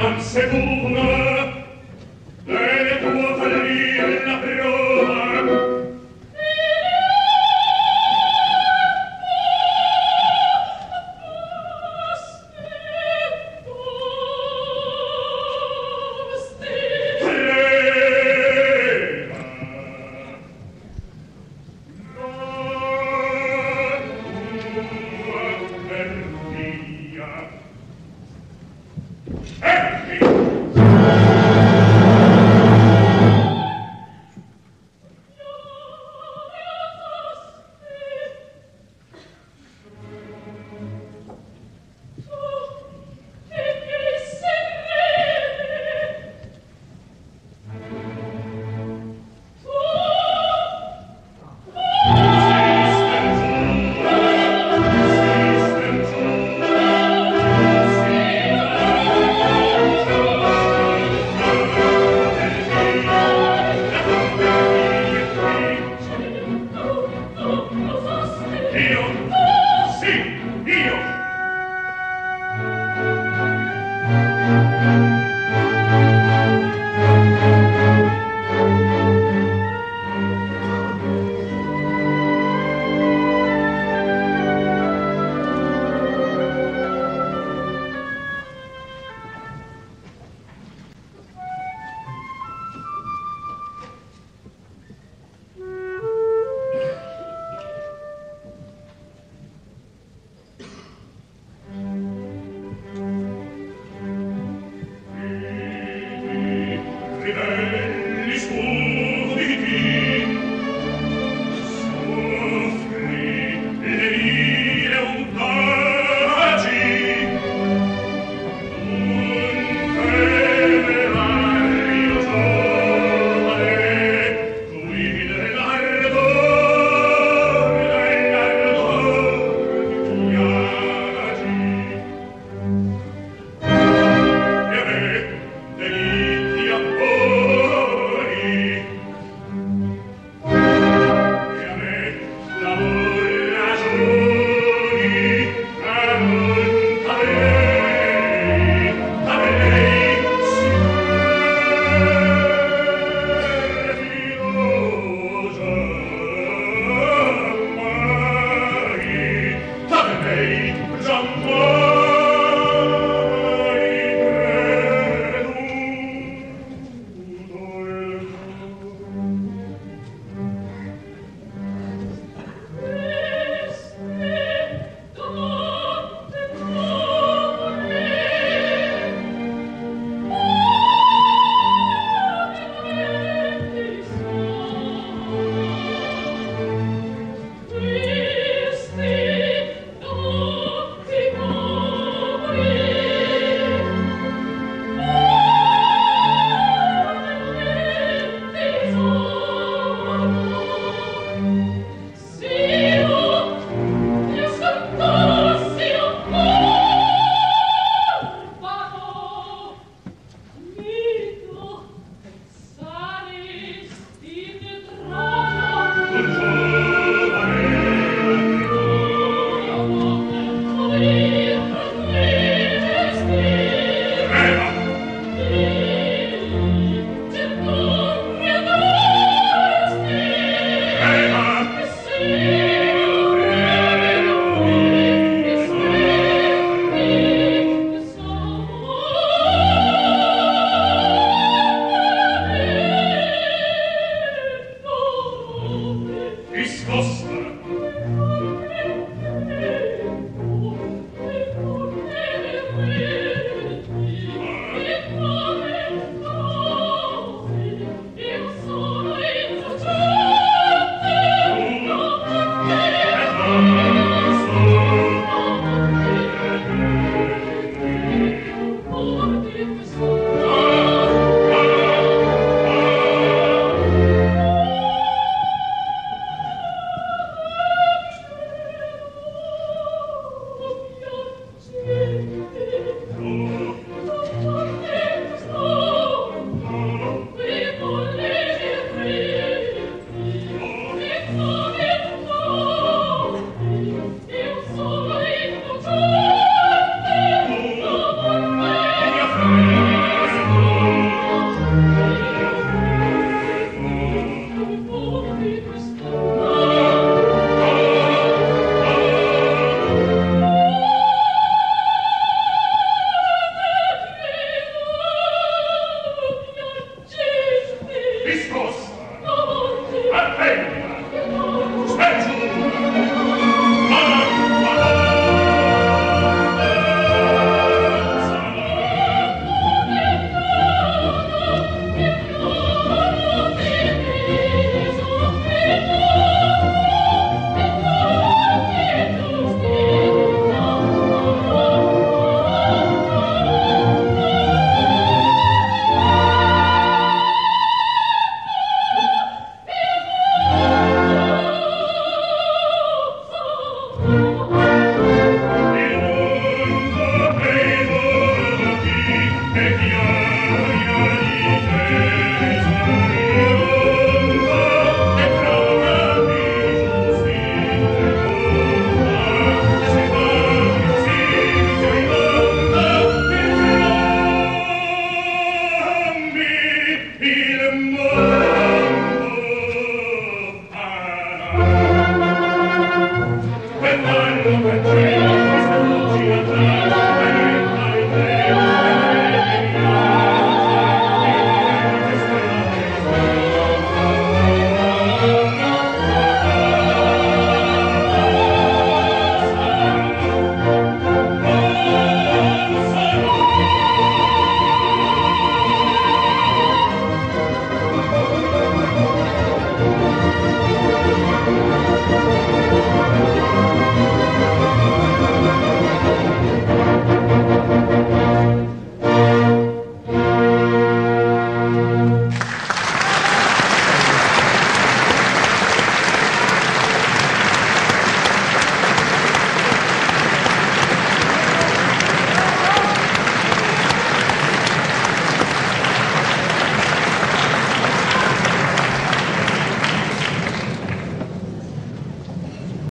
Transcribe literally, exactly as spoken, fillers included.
man se